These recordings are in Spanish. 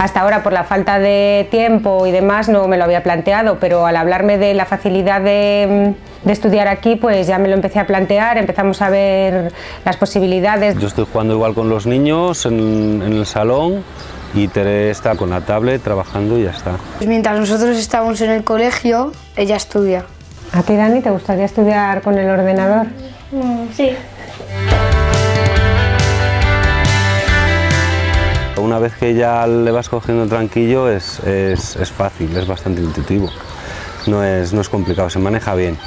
Hasta ahora, por la falta de tiempo y demás, no me lo había planteado, pero al hablarme de la facilidad de estudiar aquí, pues ya me lo empecé a plantear, empezamos a ver las posibilidades. Yo estoy jugando igual con los niños en el salón, y Tere está con la tablet trabajando y ya está. Pues mientras nosotros estábamos en el colegio, ella estudia. ¿A ti, Dani, te gustaría estudiar con el ordenador? Sí. Una vez que ya le vas cogiendo tranquillo es fácil, es bastante intuitivo. No es complicado, se maneja bien.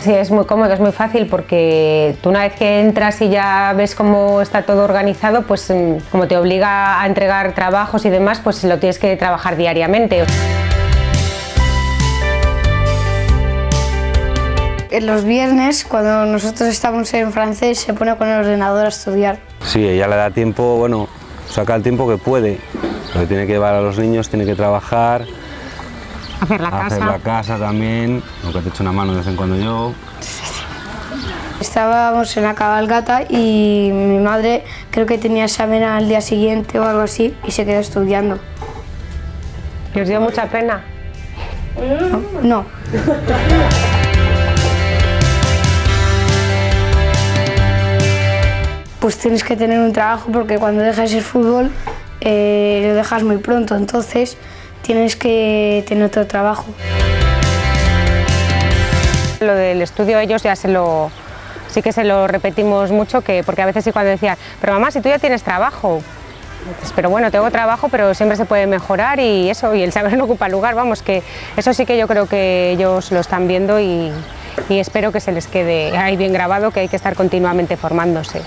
Sí, es muy cómodo, es muy fácil porque tú una vez que entras y ya ves cómo está todo organizado, pues como te obliga a entregar trabajos y demás, pues lo tienes que trabajar diariamente. Los viernes, cuando nosotros estamos en francés, se pone con el ordenador a estudiar. Sí, ella le da tiempo, bueno, saca el tiempo que puede, porque tiene que llevar a los niños, tiene que trabajar. Hacer la casa también, aunque te echo una mano de vez en cuando yo. Estábamos en la cabalgata y mi madre creo que tenía examen al día siguiente o algo así y se quedó estudiando. ¿Y os dio mucha pena? No. Pues tienes que tener un trabajo porque cuando dejas el fútbol lo dejas muy pronto, entonces tienes que tener otro trabajo. Lo del estudio ellos ya sí que se lo repetimos mucho, que porque a veces sí cuando decían, pero mamá, si tú ya tienes trabajo. Entonces, pero bueno, tengo trabajo, pero siempre se puede mejorar y eso, y el saber no ocupa lugar, vamos, que eso sí que yo creo que ellos lo están viendo y espero que se les quede ahí bien grabado, que hay que estar continuamente formándose.